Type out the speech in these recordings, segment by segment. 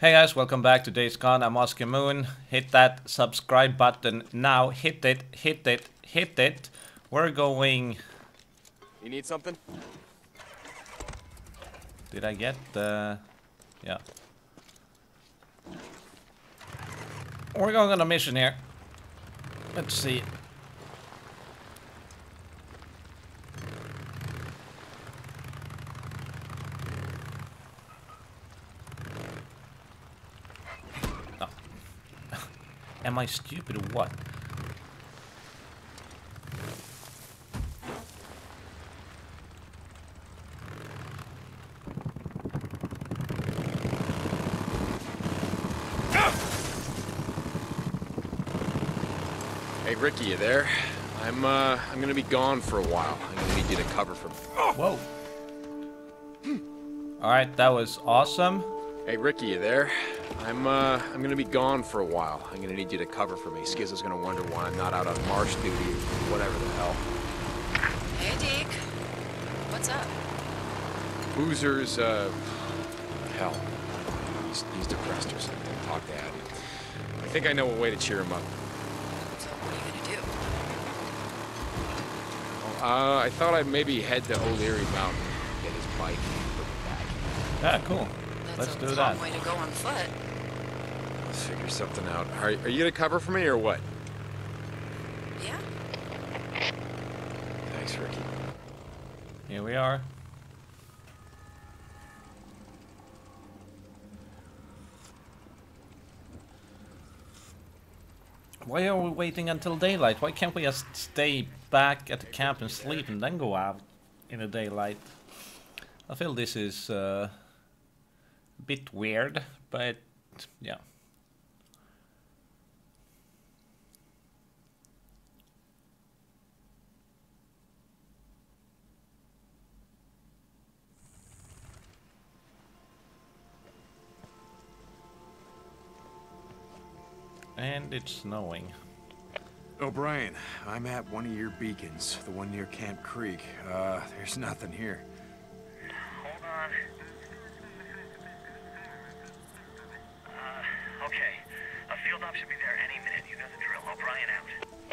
Hey guys, welcome back to Days Gone. I'm Oscar Moon. Hit that subscribe button now. Hit it, hit it, hit it. We're going... You need something? Did I get the... Yeah. We're going on a mission here. Let's see. Am I stupid or what? Hey Ricky, you there? I'm gonna be gone for a while. I'm gonna need you to cover for me. Whoa! All right, that was awesome. Hey Ricky, you there? I'm gonna be gone for a while. I'm gonna need you to cover for me. Skizzo's gonna wonder why I'm not out on marsh duty, whatever the hell. Hey, Deke. What's up? Boozer's, hell. He's depressed or something. Talk to Abby. I think I know a way to cheer him up. So what are you gonna do? I thought I'd maybe head to O'Leary Mountain, get his bike, and put it back. Ah, cool. Let's do that. That's a long way to go on foot. Let's figure something out. Are you gonna cover for me or what? Yeah. Thanks, Ricky. Here we are. Why are we waiting until daylight? Why can't we just stay back at the camp and sleep and then go out in the daylight? I feel this is... bit weird, but yeah. And it's snowing. O'Brien, I'm at one of your beacons, the one near Camp Creek. There's nothing here. Hold on. Should be there any minute. You know the drill. O'Brien out.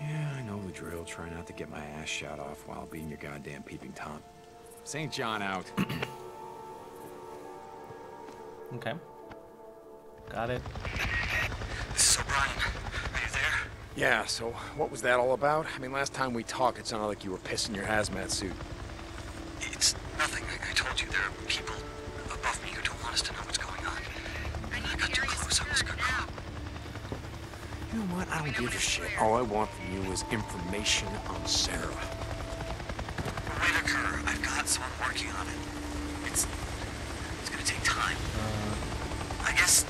Yeah, I know the drill. Try not to get my ass shot off while being your goddamn peeping Tom. St. John out. Okay. Got it. This is O'Brien. Are you there? Yeah, so what was that all about? I mean, last time we talked, it sounded like you were pissing your hazmat suit. It's nothing. I told you there are people above me who don't want us to know what's going on. I got too close. I was gonna go. You know what? I don't give a shit. All I want from you is information on Sarah. Whitaker, I've got someone working on it. It's gonna take time. I guess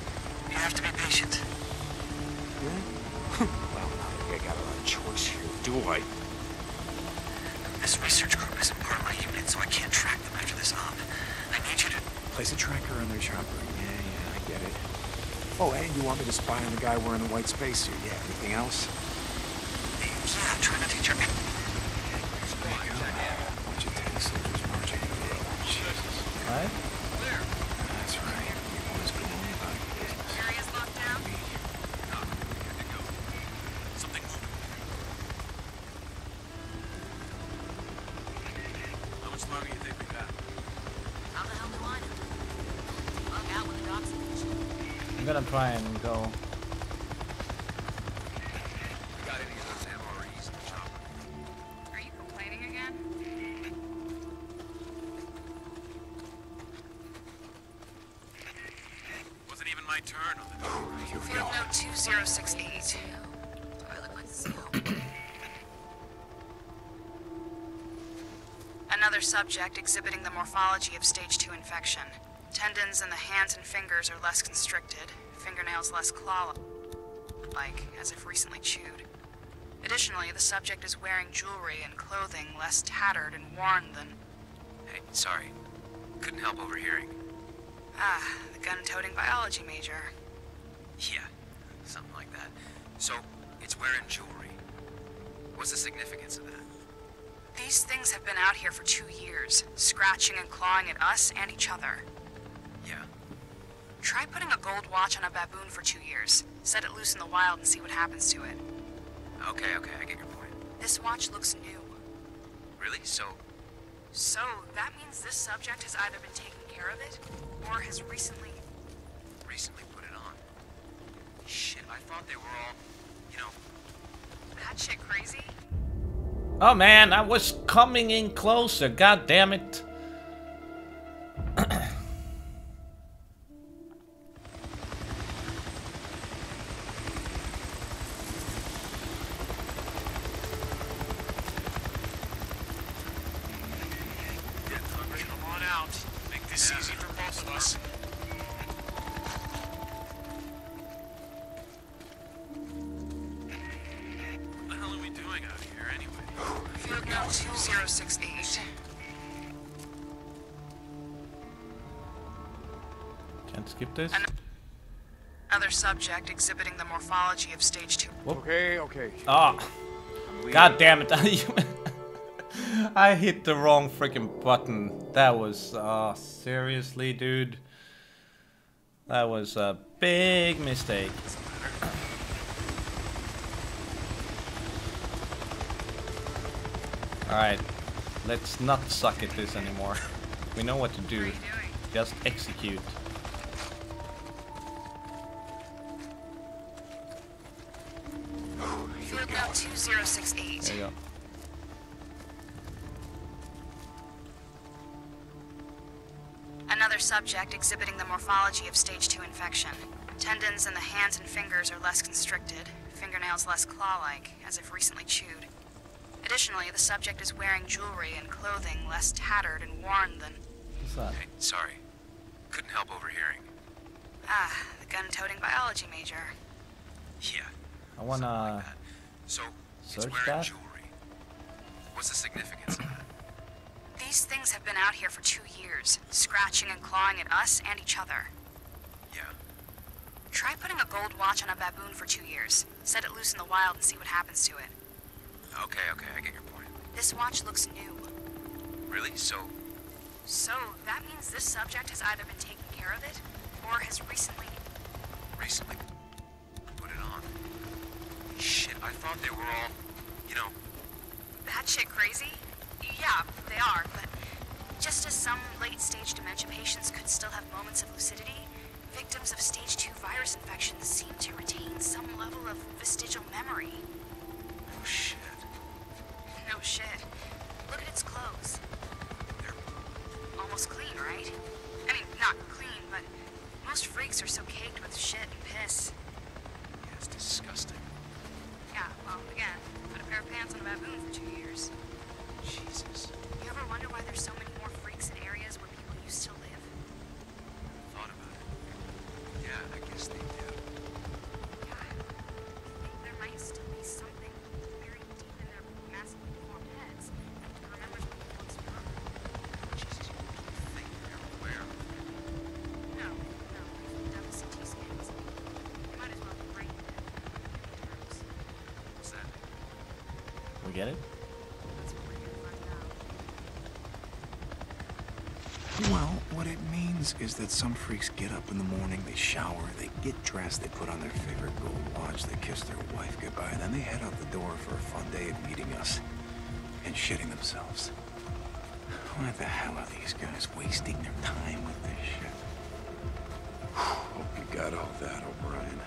you have to be patient. Yeah? Well, I think I got a lot of choice here, do I? This research group isn't part of my unit, so I can't track them after this op. I need you to place a tracker on their chopper. Yeah, I get it. Oh, and you want me to spy on the guy wearing the white spacesuit? Yeah, anything else? Yeah, I'm trying to teach her. A bunch of tank soldiers marching in the road. Jesus. Right? Where? That's right. We've always been in about business. Area's locked down? No, we have to go. Something more. How much longer do you think we got? How the hell do I know? Log out with the docks. I'm gonna try and go. Got any of those MREs in the chopper? Are you complaining again? Wasn't even my turn on the door. Here we go. Field note 2068. Toilet with seal. Another subject exhibiting the morphology of stage 2 infection. Tendons in the hands and fingers are less constricted, fingernails less claw-like, as if recently chewed. Additionally, the subject is wearing jewelry and clothing less tattered and worn than... Hey, sorry. Couldn't help overhearing. Ah, the gun-toting biology major. Yeah, something like that. So, it's wearing jewelry. What's the significance of that? These things have been out here for 2 years, scratching and clawing at us and each other. Yeah. Try putting a gold watch on a baboon for 2 years. Set it loose in the wild and see what happens to it. Okay, I get your point. This watch looks new. Really? So that means this subject has either been taking care of it, or has recently put it on. Shit, I thought they were all, that shit crazy. Oh man, I was coming in closer, god damn it. Exhibiting the morphology of stage 2. Okay. Ah, oh, god damn it! I hit the wrong freaking button. That was seriously, dude. That was a big mistake. All right, let's not suck at this anymore. We know what to do. Just execute. There you go. Another subject exhibiting the morphology of stage 2 infection. Tendons in the hands and fingers are less constricted, fingernails less claw-like, as if recently chewed. Additionally, the subject is wearing jewelry and clothing less tattered and worn than... What's that? Hey, sorry. Couldn't help overhearing. Ah, the gun-toting biology major. Yeah. I wanna... Like so... It's wearing jewelry. What's the significance of that? These things have been out here for 2 years, scratching and clawing at us and each other. Yeah. Try putting a gold watch on a baboon for 2 years. Set it loose in the wild and see what happens to it. Okay, I get your point. This watch looks new. Really? So that means this subject has either been taking care of it, or has recently put it on. Shit, I thought they were all, That shit crazy? Yeah, they are, but just as some late-stage dementia patients could still have moments of lucidity, victims of stage 2 virus infections seem to retain some level of vestigial memory. Oh, shit. No shit. Look at its clothes. They're almost clean, right? I mean, not clean, but most freaks are so caked with shit and piss. Yeah, it's disgusting. Again, put a pair of pants on a baboon for 2 years. Jesus. You ever wonder why there's so many more freaks in areas where people used to live? Thought about it. Yeah, I guess they do. Yeah, I think there might still be something buried deep in their massively formed heads that remembers what it looks from. Jesus, you don't think they're aware of it. No, we've done the CT scans. We might as well be breaking it. We get it? Well, what it means is that some freaks get up in the morning, they shower, they get dressed, they put on their favorite gold watch, they kiss their wife goodbye, and then they head out the door for a fun day of meeting us and shitting themselves. Why the hell are these guys wasting their time with this shit? Hope you got all that, O'Brien.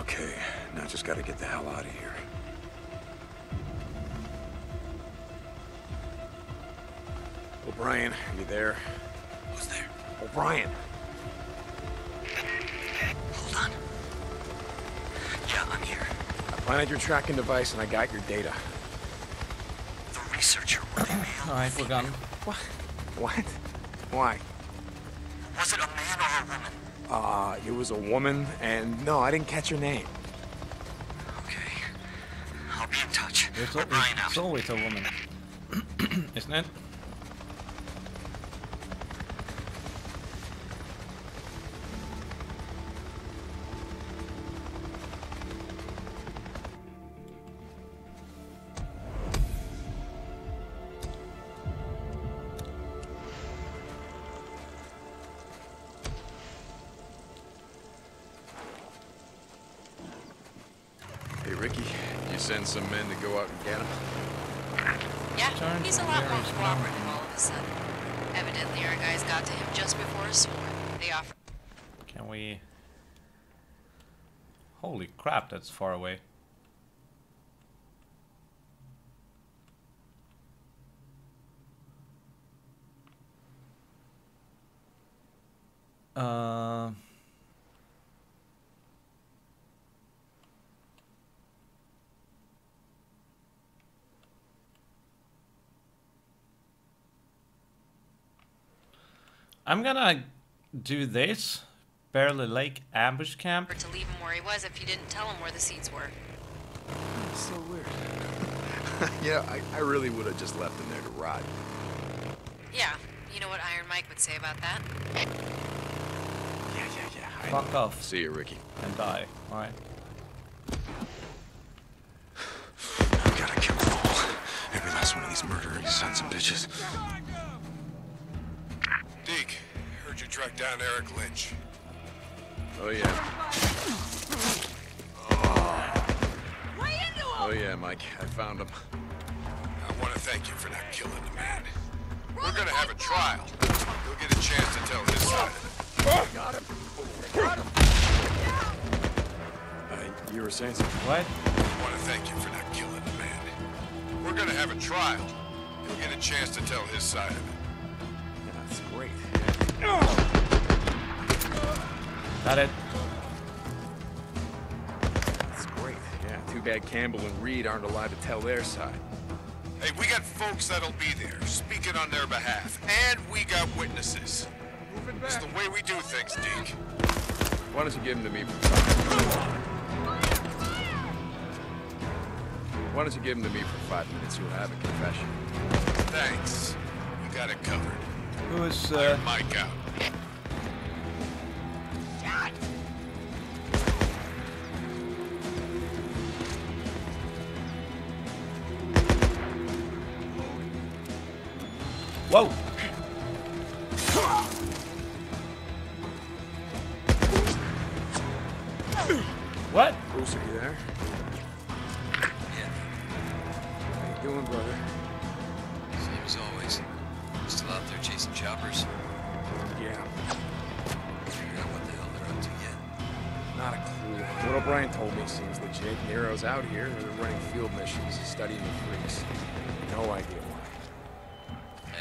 Okay, now just gotta get the hell out of here. O'Brien, are you there? Who's there? O'Brien! Hold on. Yeah, I'm here. I planted your tracking device and I got your data. The researcher, were they male? Alright, we're gone. What? What? Why? Was it a man or a woman? It was a woman, and no, I didn't catch her name. Okay. I'll be in touch. O'Brien out. It's always a woman. Isn't it? Deke, you send some men to go out and get him? Yeah, he's a lot more cooperative all of a sudden. Evidently our guys got to him just before his sword. They offered... Can we... Holy crap, that's far away. I'm gonna do this. Berley Lake Ambush Camp. ...to leave him where he was if you didn't tell him where the seeds were. That's so weird. Yeah, I really would have just left him there to rot. Yeah, you know what Iron Mike would say about that? Yeah. Fuck off. See you, Ricky. And die. Alright. I gotta kill them all. Every last one of these murdering sons of bitches. Deke, heard you track down Eric Lynch. Oh yeah. Oh yeah, Mike. I found him. I want to thank you for not killing the man. We're gonna have a trial. You'll get a chance to tell his side of it. I got him. You were saying something. What? I want to thank you for not killing the man. We're gonna have a trial. You'll get a chance to tell his side of it. That's great. Got it. That's great. Yeah, too bad Campbell and Reed aren't allowed to tell their side. Hey, we got folks that'll be there, speaking on their behalf. And we got witnesses. Moving back. It's the way we do things, Deke. Why don't you give them to me for five minutes? You'll have a confession. Thanks. We got it covered. Who is, Iron Mike out. Whoa! What? Bruce, are you there? Yeah. How you doing, brother? Same as always. Still out there chasing choppers? Yeah. Figure out what the hell they're up to yet? Not a clue. What O'Brien told me seems legit. Nero's out here. They're running field missions, studying the freaks. No idea.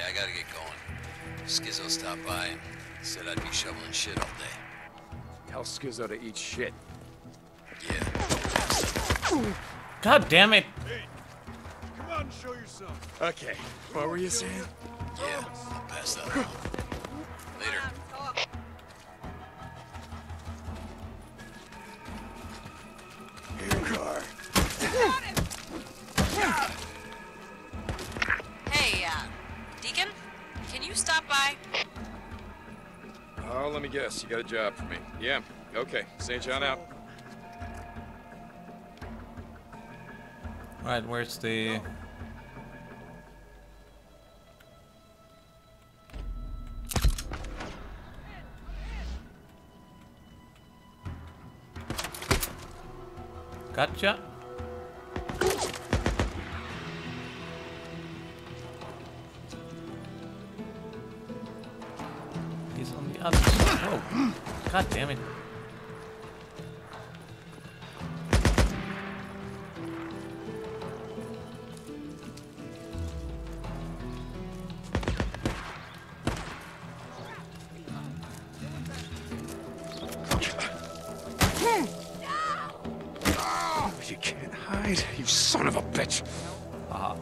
I gotta get going. Skizzo stopped by and said I'd be shoveling shit all day. Tell Skizzo to eat shit. Yeah. God damn it! Hey, come on and show yourself. Okay. What were you saying? Yeah, I'll pass that on. Later. Here you are. Got him. Hey, Deacon, can you stop by? Oh, let me guess. You got a job for me. Yeah, okay. St. John out. Alright, where's the... Gotcha. Oh, God damn it. You can't hide, you son of a bitch. Aha.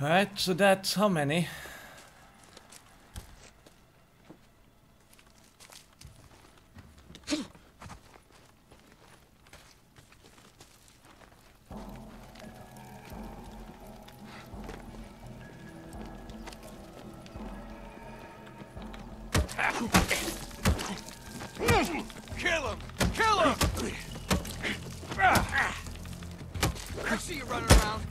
Alright, so that's how many? Kill him! Kill him! I see you running around.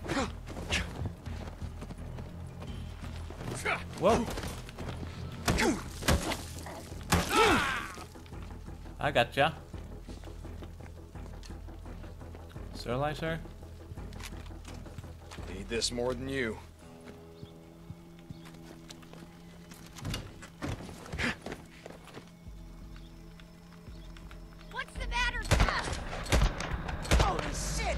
Whoa. I gotcha. Sterilize her? Need this more than you. What's the matter, Dad? Holy shit!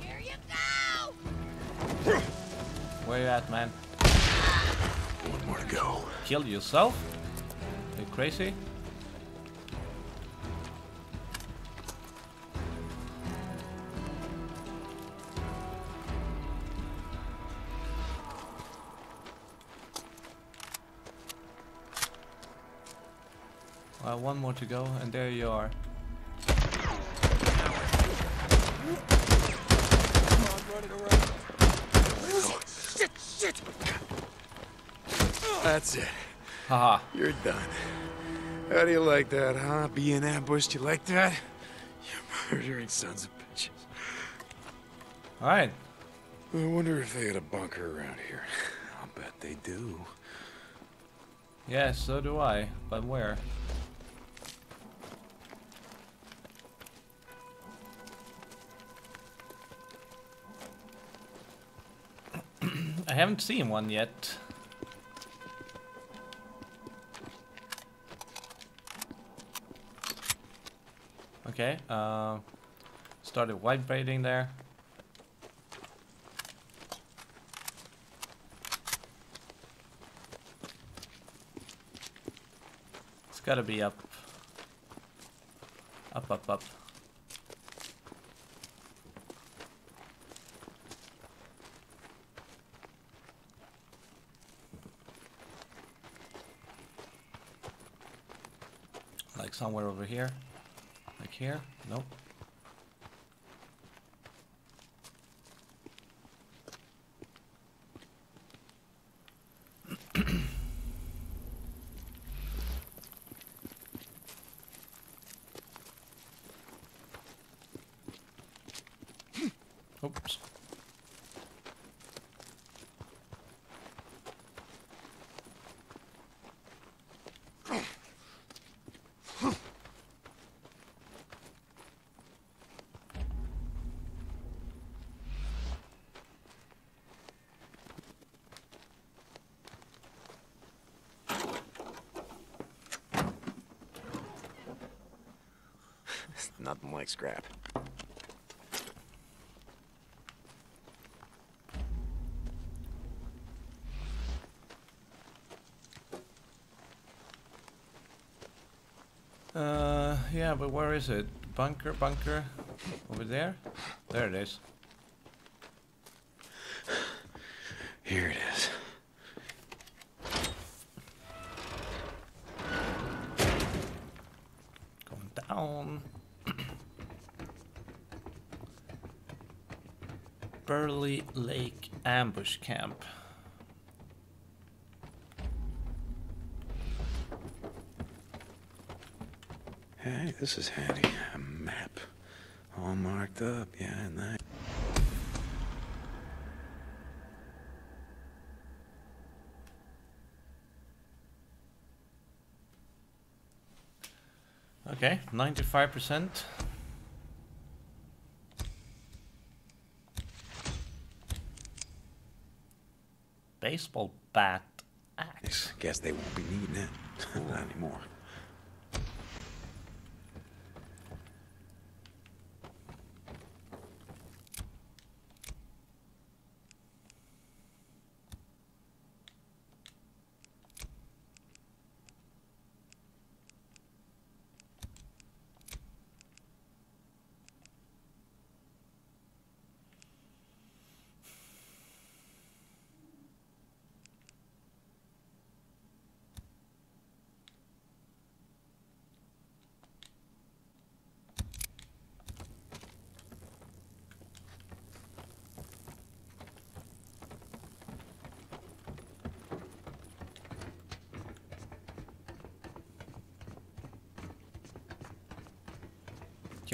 Here you go! Where you at, man? One more to go. Kill yourself? Are you crazy? Well, one more to go, and there you are. Come on, running around. Oh, shit, shit! That's it. Haha. You're done. How do you like that, huh? Being ambushed, you like that? You murdering sons of bitches. Alright. I wonder if they had a bunker around here. I'll bet they do. Yeah, so do I. But where? I haven't seen one yet. Okay, started vibrating there. It's gotta be up. Up, up, up. Like somewhere over here. Like here? Nope. Oops. Nothing like scrap. Yeah, but where is it? Bunker, bunker. Over there? There it is. Here it is. Going down. Berley Lake Ambush Camp. Hey, this is handy. A map. All marked up. Yeah, nice. Okay, 95%. Baseball bat axe. Guess they won't be needing it. Not anymore.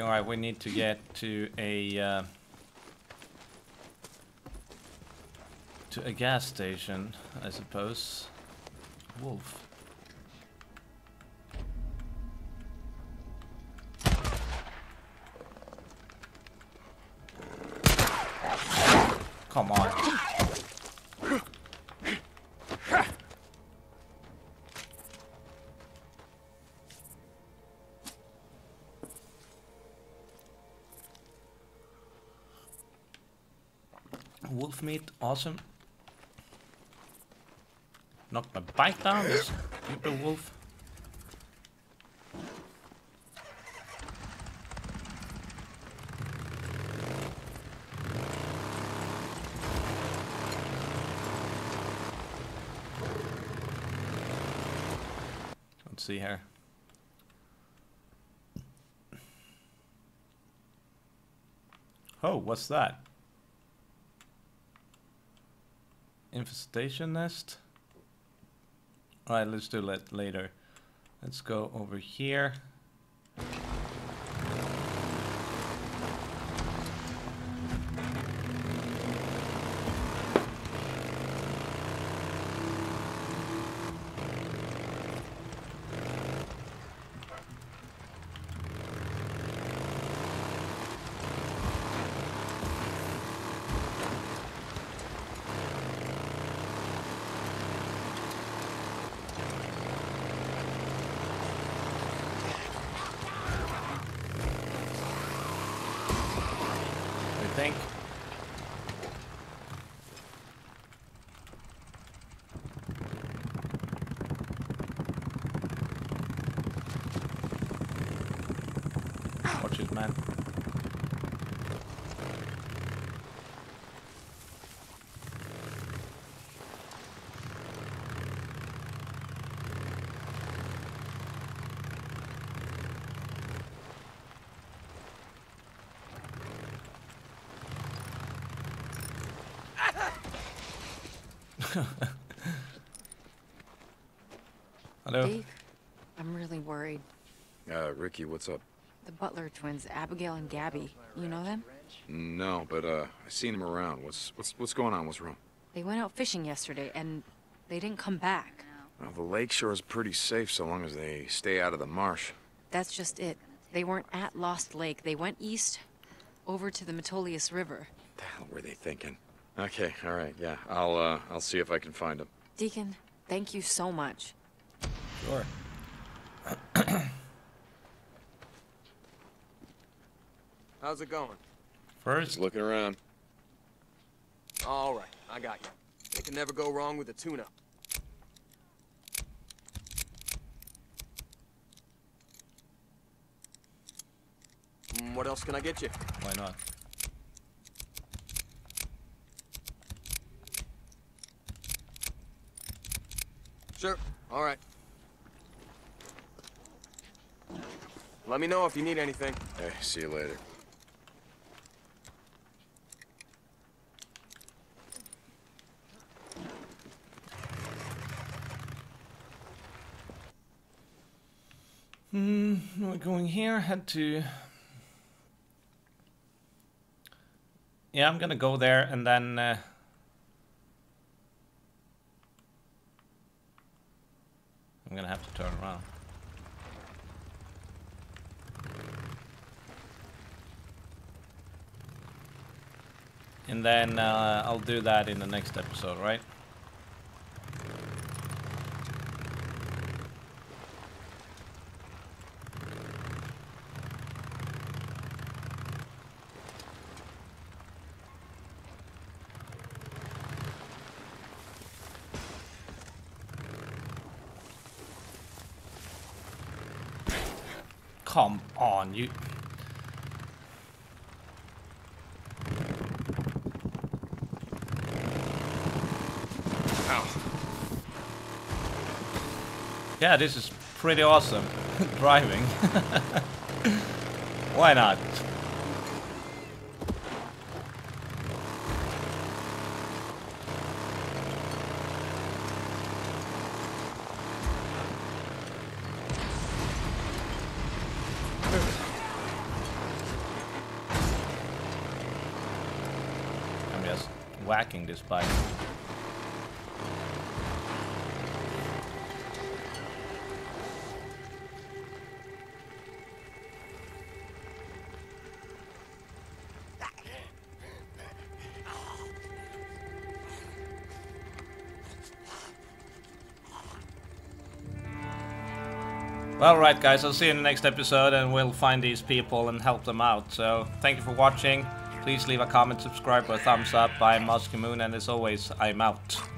Okay, alright, we need to get to a gas station, I suppose. Wolf. Come on. Wolf meat, awesome. Knock my bike down, this stupid wolf. Let's see here. Oh, what's that? Infestation nest. Alright, let's do that later. Let's go over here. Hello. Deke, I'm really worried. Ricky, what's up? The Butler twins, Abigail and Gabby. You know them? No, but I've seen them around. What's going on? What's wrong? They went out fishing yesterday and they didn't come back. Well, the lakeshore is pretty safe so long as they stay out of the marsh. That's just it. They weren't at Lost Lake. They went east over to the Metolius River. What the hell were they thinking? Okay, all right, yeah. I'll see if I can find him. Deacon, thank you so much. Sure. How's it going? First, just looking around. All right, I got you. It can never go wrong with a tune-up. What else can I get you? Why not? Sure. All right. Let me know if you need anything. Hey, see you later. We're going here. Head to. Yeah, I'm gonna go there and then. I'm gonna have to turn around. And then I'll do that in the next episode, right? Come on, you. Ow. Yeah, this is pretty awesome. Driving. Why not? whacking this bike. Well, right guys, I'll see you in the next episode and we'll find these people and help them out. So, thank you for watching. Please leave a comment, subscribe, or a thumbs up. I'm Oscar Moon and as always, I'm out.